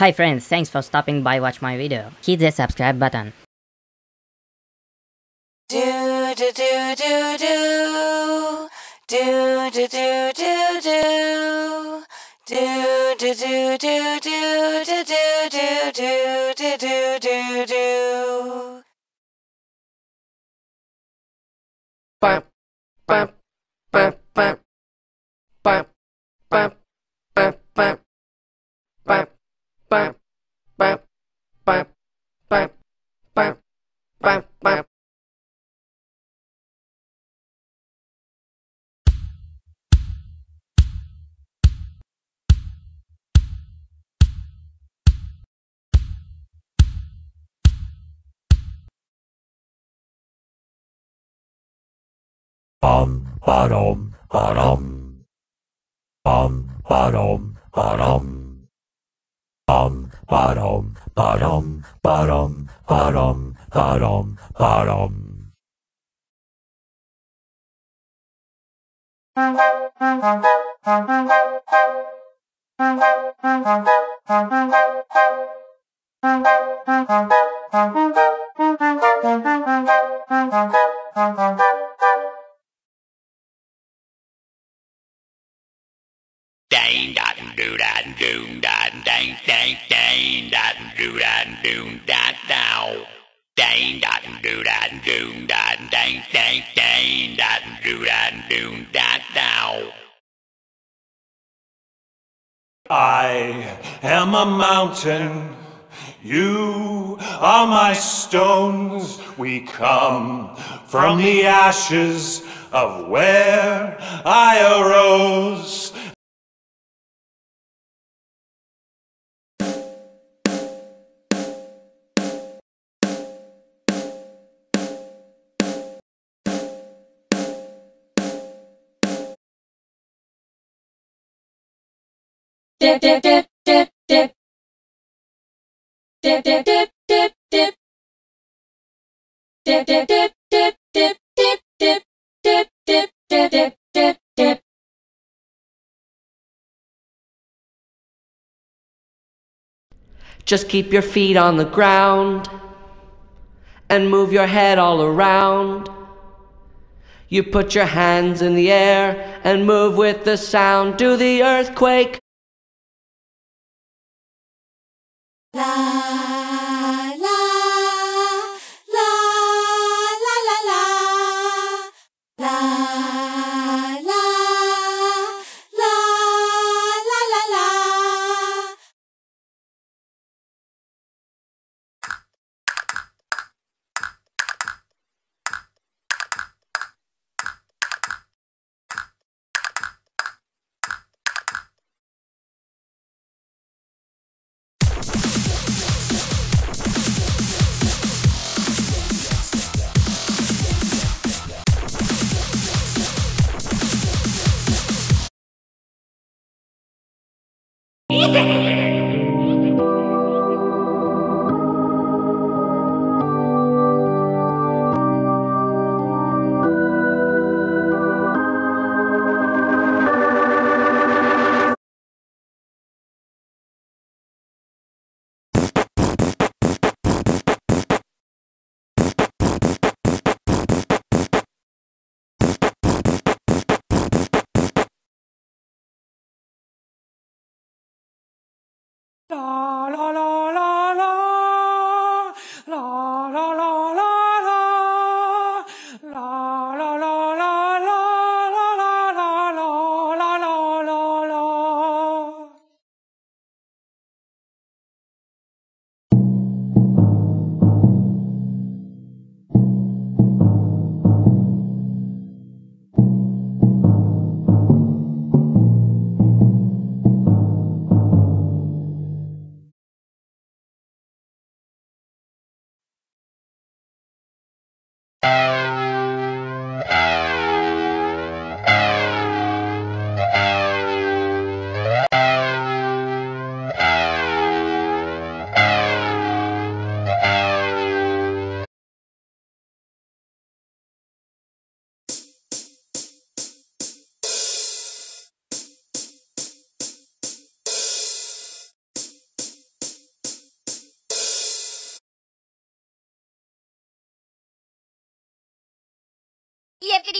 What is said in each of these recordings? Hi friends, thanks for stopping by watch my video. Hit the subscribe button. Do do do do do do do do do do do do do do do do do do do do. Bam bam bam bam bam bam bam bam bam. Bam, bam, bam, bam, bam, bam, bam. Bottom, bottom. Bottom, bottom. Bottom, bottom, bottom, bottom, bottom, bottom. Dang, that and do that and do that and dang, that and do that now. Dang, that and do that and dang, that and do that now. I am a mountain, you are my stones. We come from the ashes of where I arose. Dip dip dip dip dip dip dip dip dip dip dip dip dip dip dip dip dip dip dip dip dip dip dip. Just keep your feet on the ground and move your head all around. You put your hands in the air and move with the sound. Do the earthquake. La la la la la la la la la la la la. La la la la la la la la la la la la la la la la la. E-F-D-A, request.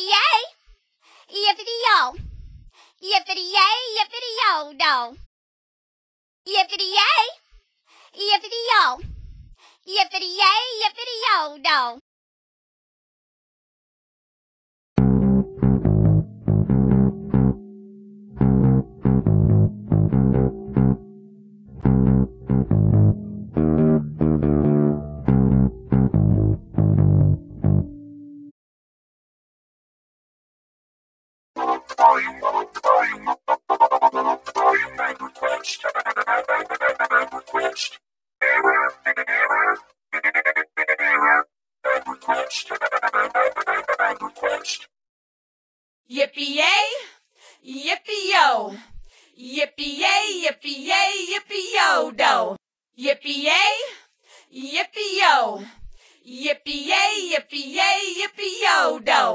Yippee-yay, yippee-yo. Yippee-yay, yippee-yay, yippee-yo-do. Yippee-yay, yippee-yo. Yippee-yay, yippee-yay, yippee-yo-do.